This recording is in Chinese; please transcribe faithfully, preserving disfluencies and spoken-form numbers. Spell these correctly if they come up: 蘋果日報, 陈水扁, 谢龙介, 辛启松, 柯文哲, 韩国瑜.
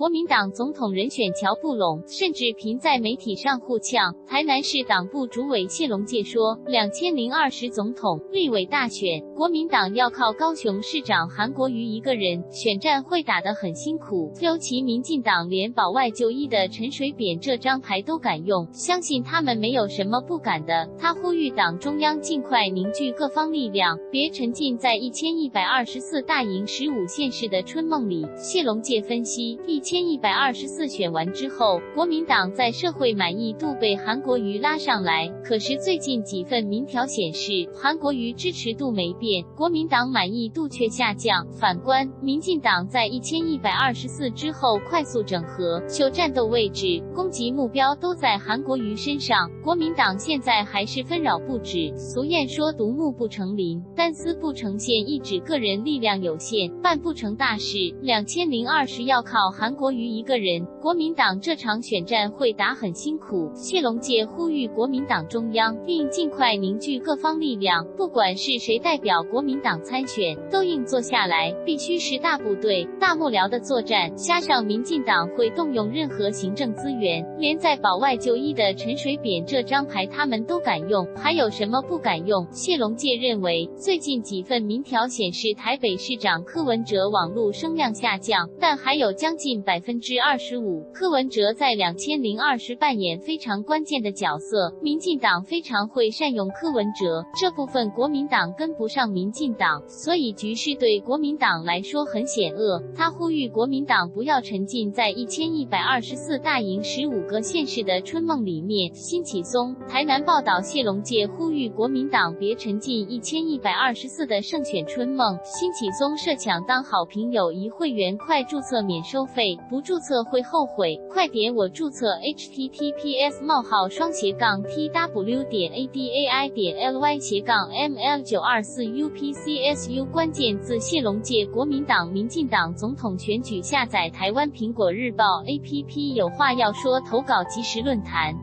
国民党总统人选乔布拢甚至频在媒体上互呛。台南市党部主委谢龙介说， 二零二零总统、立委大选，国民党要靠高雄市长韩国瑜一个人，选战会打得很辛苦。尤其民进党连保外就医的陈水扁这张牌都敢用，相信他们没有什么不敢的。他呼吁党中央尽快凝聚各方力量，别沉浸在一千一百二十四大赢十五县市的春梦里。谢龙介分析， 一千一百二十四选完之后，国民党在社会满意度被韩国瑜拉上来。可是最近几份民调显示，韩国瑜支持度没变，国民党满意度却下降。反观民进党在一千一百二十四之后快速整合，秀战斗位置、攻击目标都在韩国瑜身上。国民党现在还是纷扰不止。俗谚说独木不成林，单丝不成线，一指个人力量有限，办不成大事。二零二零要靠韩国瑜。 国瑜一个人，国民党这场选战会打很辛苦。谢龙介呼吁国民党中央应尽快凝聚各方力量，不管是谁代表国民党参选，都应坐下来，必须是大部队、大幕僚的作战。加上民进党会动用任何行政资源，连在保外就医的陈水扁这张牌他们都敢用，还有什么不敢用？谢龙介认为，最近几份民调显示，台北市长柯文哲网络声量下降，但还有将近 百分之二十五，柯文哲在二零二零扮演非常关键的角色，民进党非常会善用柯文哲，这部分国民党跟不上民进党，所以局势对国民党来说很险恶。他呼吁国民党不要沉浸在一千一百二十四大赢十五个县市的春梦里面。辛启松台南报道，谢龙介呼吁国民党别沉浸一千一百二十四的胜选春梦。辛启松设抢当好评友谊会员，快注册免收费。 不注册会后悔，快点我注册 h t t p s 冒号双斜杠 t w 点 a d a i 点 l y 斜杠 m l 九二四 u p c s u 关键字谢龙介国民党民进党总统选举下载台湾苹果日报 A P P 有话要说投稿即时论坛。